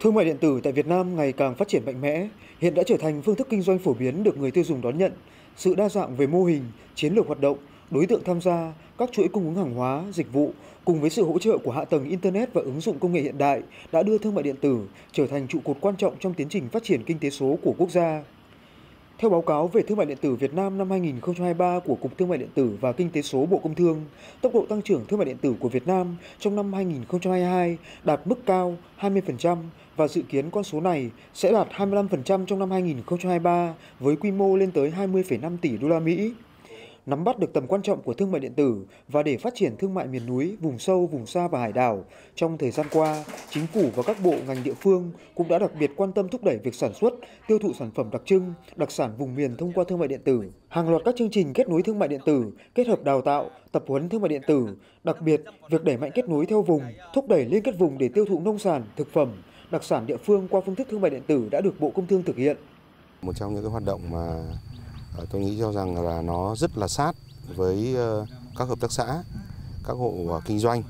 Thương mại điện tử tại Việt Nam ngày càng phát triển mạnh mẽ, hiện đã trở thành phương thức kinh doanh phổ biến được người tiêu dùng đón nhận. Sự đa dạng về mô hình, chiến lược hoạt động, đối tượng tham gia, các chuỗi cung ứng hàng hóa, dịch vụ cùng với sự hỗ trợ của hạ tầng Internet và ứng dụng công nghệ hiện đại đã đưa thương mại điện tử trở thành trụ cột quan trọng trong tiến trình phát triển kinh tế số của quốc gia. Theo báo cáo về thương mại điện tử Việt Nam năm 2023 của Cục Thương mại điện tử và Kinh tế số Bộ Công Thương, tốc độ tăng trưởng thương mại điện tử của Việt Nam trong năm 2022 đạt mức cao 20% và dự kiến con số này sẽ đạt 25% trong năm 2023 với quy mô lên tới 20,5 tỷ đô la Mỹ. Nắm bắt được tầm quan trọng của thương mại điện tử và để phát triển thương mại miền núi, vùng sâu, vùng xa và hải đảo, trong thời gian qua, chính phủ và các bộ ngành địa phương cũng đã đặc biệt quan tâm thúc đẩy việc sản xuất, tiêu thụ sản phẩm đặc trưng, đặc sản vùng miền thông qua thương mại điện tử. Hàng loạt các chương trình kết nối thương mại điện tử, kết hợp đào tạo, tập huấn thương mại điện tử, đặc biệt việc đẩy mạnh kết nối theo vùng, thúc đẩy liên kết vùng để tiêu thụ nông sản, thực phẩm, đặc sản địa phương qua phương thức thương mại điện tử đã được Bộ Công Thương thực hiện. Một trong những cái hoạt động mà tôi nghĩ cho rằng là nó rất là sát với các hợp tác xã, các hộ kinh doanh.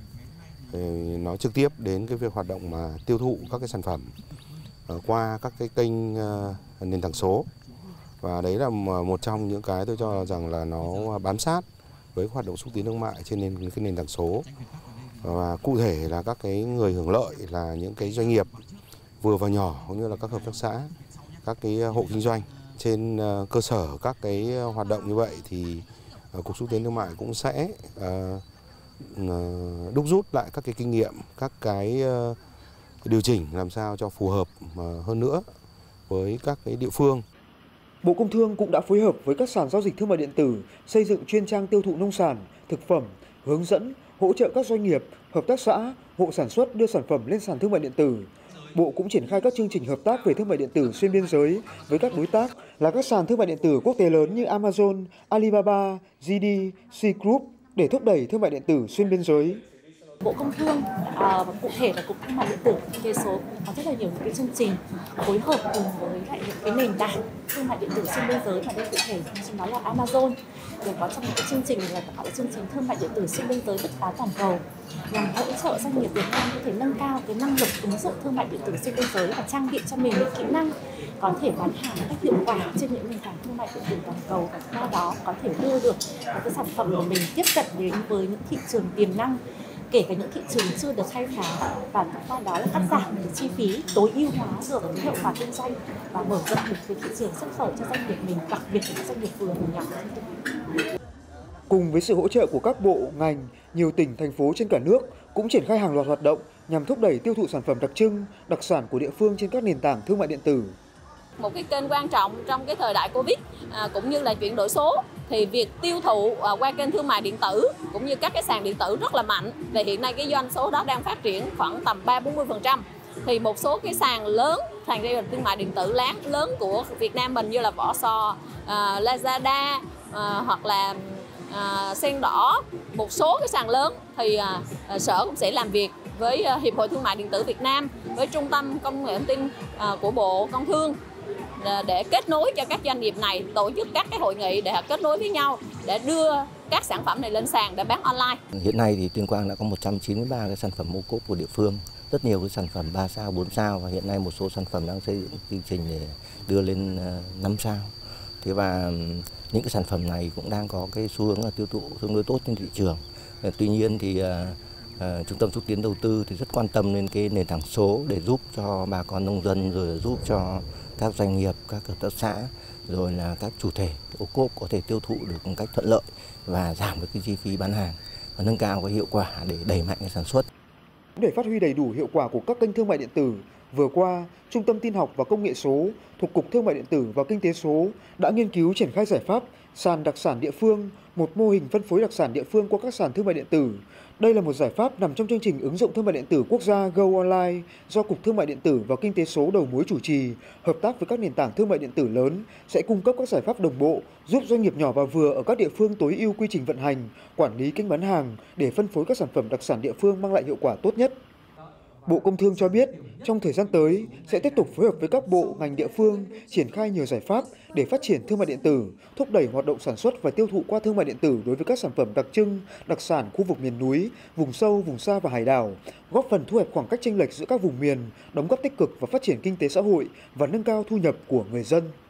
Nó trực tiếp đến cái việc hoạt động mà tiêu thụ các cái sản phẩm qua các cái kênh nền tảng số. Và đấy là một trong những cái tôi cho rằng là nó bám sát với hoạt động xúc tiến thương mại trên cái nền tảng số. Và cụ thể là các cái người hưởng lợi là những cái doanh nghiệp vừa và nhỏ cũng như là các hợp tác xã, các cái hộ kinh doanh. Trên cơ sở các cái hoạt động như vậy thì Cục Xúc tiến Thương mại cũng sẽ đúc rút lại các cái kinh nghiệm, các cái điều chỉnh làm sao cho phù hợp hơn nữa với các cái địa phương. Bộ Công Thương cũng đã phối hợp với các sàn giao dịch thương mại điện tử xây dựng chuyên trang tiêu thụ nông sản, thực phẩm, hướng dẫn, hỗ trợ các doanh nghiệp, hợp tác xã, hộ sản xuất đưa sản phẩm lên sàn thương mại điện tử. Bộ cũng triển khai các chương trình hợp tác về thương mại điện tử xuyên biên giới với các đối tác là các sàn thương mại điện tử quốc tế lớn như Amazon, Alibaba, JD, Sea Group để thúc đẩy thương mại điện tử xuyên biên giới. Bộ Công Thương và cụ thể là Cục Thương mại điện tử Kinh tế số có rất là nhiều những cái chương trình phối hợp cùng với lại những cái nền tảng thương mại điện tử xuyên biên giới, mà đây cụ thể trong đó là Amazon, rồi có trong những cái chương trình là tạo chương trình thương mại điện tử xuyên biên giới bứt phá toàn cầu nhằm hỗ trợ doanh nghiệp Việt Nam có thể nâng cao cái năng lực ứng dụng thương mại điện tử xuyên biên giới và trang bị cho mình những kỹ năng có thể bán hàng một cách hiệu quả trên những nền tảng thương mại điện tử toàn cầu, và qua đó có thể đưa được cái sản phẩm của mình tiếp cận đến với những thị trường tiềm năng, kể cả những thị trường chưa được khai phá, và qua đó là cắt giảm cái chi phí, tối ưu hóa được cái hiệu quả kinh doanh và mở rộng được cái thị trường xuất khẩu cho doanh nghiệp mình, đặc biệt là các doanh nghiệp vừa và nhỏ. Cùng với sự hỗ trợ của các bộ, ngành, nhiều tỉnh, thành phố trên cả nước cũng triển khai hàng loạt hoạt động nhằm thúc đẩy tiêu thụ sản phẩm đặc trưng, đặc sản của địa phương trên các nền tảng thương mại điện tử. Một cái kênh quan trọng trong cái thời đại Covid cũng như là chuyển đổi số thì việc tiêu thụ qua kênh thương mại điện tử cũng như các cái sàn điện tử rất là mạnh. Và hiện nay cái doanh số đó đang phát triển khoảng tầm 30-40%. Thì một số cái sàn lớn, sàn giao dịch thương mại điện tử lớn của Việt Nam mình như là Võ Sò, Lazada hoặc là Sen Đỏ, một số cái sàn lớn thì sở cũng sẽ làm việc với Hiệp hội Thương mại điện tử Việt Nam, với Trung tâm công nghệ thông tin của Bộ Công Thương để kết nối cho các doanh nghiệp này, tổ chức các cái hội nghị để kết nối với nhau để đưa các sản phẩm này lên sàn để bán online. Hiện nay thì Tuyên Quang đã có 193 cái sản phẩm OCOP của địa phương, rất nhiều cái sản phẩm 3 sao, 4 sao và hiện nay một số sản phẩm đang xây dựng chương trình để đưa lên 5 sao. Thế và những cái sản phẩm này cũng đang có cái xu hướng là tiêu thụ tương đối tốt trên thị trường. Tuy nhiên thì Trung tâm xúc tiến đầu tư thì rất quan tâm đến cái nền tảng số để giúp cho bà con nông dân, rồi giúp cho các doanh nghiệp, các hợp tác xã, rồi là các chủ thể OCOP có thể tiêu thụ được một cách thuận lợi và giảm được cái chi phí bán hàng và nâng cao cái hiệu quả để đẩy mạnh cái sản xuất. Để phát huy đầy đủ hiệu quả của các kênh thương mại điện tử, vừa qua, Trung tâm Tin học và Công nghệ số thuộc Cục Thương mại điện tử và Kinh tế số đã nghiên cứu triển khai giải pháp sàn đặc sản địa phương, một mô hình phân phối đặc sản địa phương qua các sàn thương mại điện tử. Đây là một giải pháp nằm trong chương trình ứng dụng thương mại điện tử quốc gia Go Online do Cục Thương mại điện tử và Kinh tế số đầu mối chủ trì, hợp tác với các nền tảng thương mại điện tử lớn sẽ cung cấp các giải pháp đồng bộ giúp doanh nghiệp nhỏ và vừa ở các địa phương tối ưu quy trình vận hành, quản lý kênh bán hàng để phân phối các sản phẩm đặc sản địa phương mang lại hiệu quả tốt nhất. Bộ Công Thương cho biết, trong thời gian tới sẽ tiếp tục phối hợp với các bộ, ngành địa phương triển khai nhiều giải pháp để phát triển thương mại điện tử, thúc đẩy hoạt động sản xuất và tiêu thụ qua thương mại điện tử đối với các sản phẩm đặc trưng, đặc sản khu vực miền núi, vùng sâu, vùng xa và hải đảo, góp phần thu hẹp khoảng cách chênh lệch giữa các vùng miền, đóng góp tích cực vào phát triển kinh tế xã hội và nâng cao thu nhập của người dân.